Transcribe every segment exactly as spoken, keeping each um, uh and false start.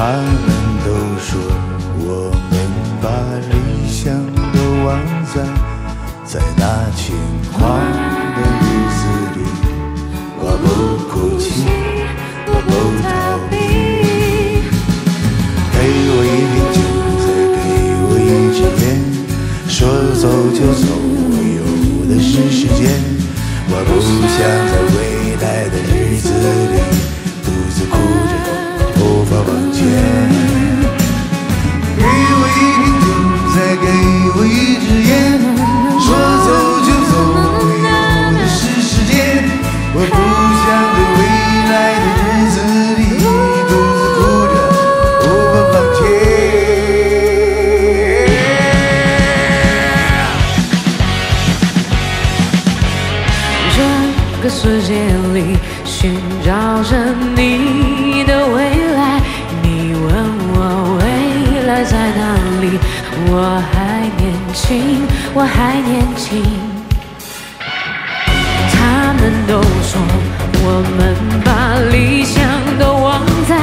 他们都说我们把理想都忘在，在那轻狂的日子里，我不哭泣，我不逃避。给我一瓶酒，再给我一支烟，说走就走，我有的是时间。我不想在未来的日子里独自哭着。 无法往前，给我一瓶酒，再给我一支烟，说走就走，有的是时间。我不想在未来的日子里独自哭着，无法往前。这个世界里寻找着你的未来。 在哪里？我还年轻，我还年轻。他们都说我们把理想都忘在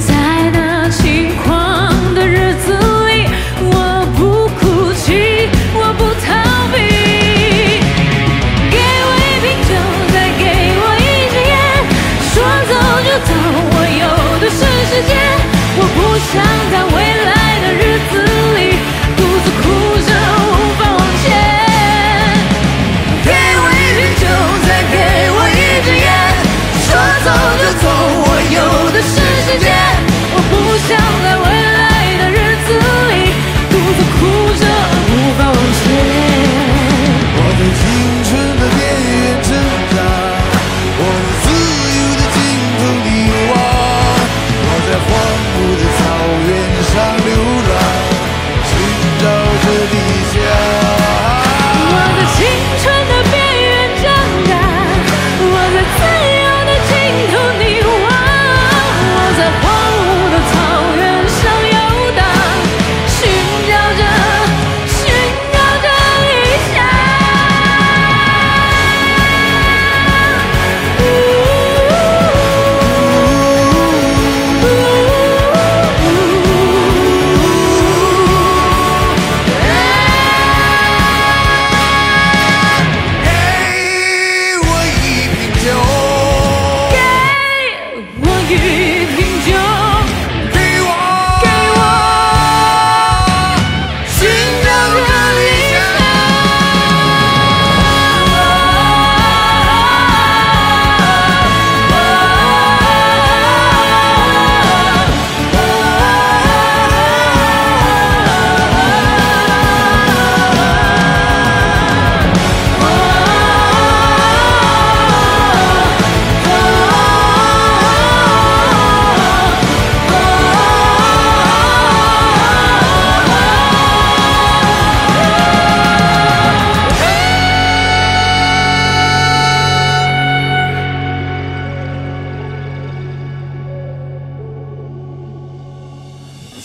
在那轻狂的日子里，我不哭泣，我不逃避。给我一瓶酒，再给我一支烟，说走就走，我有的是时间，我不想在未来。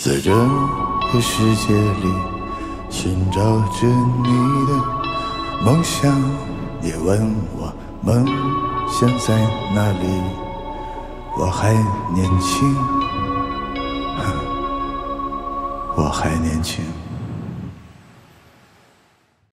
在这个世界里，寻找着你的梦想，也问我梦想在哪里？我还年轻，哼，我还年轻。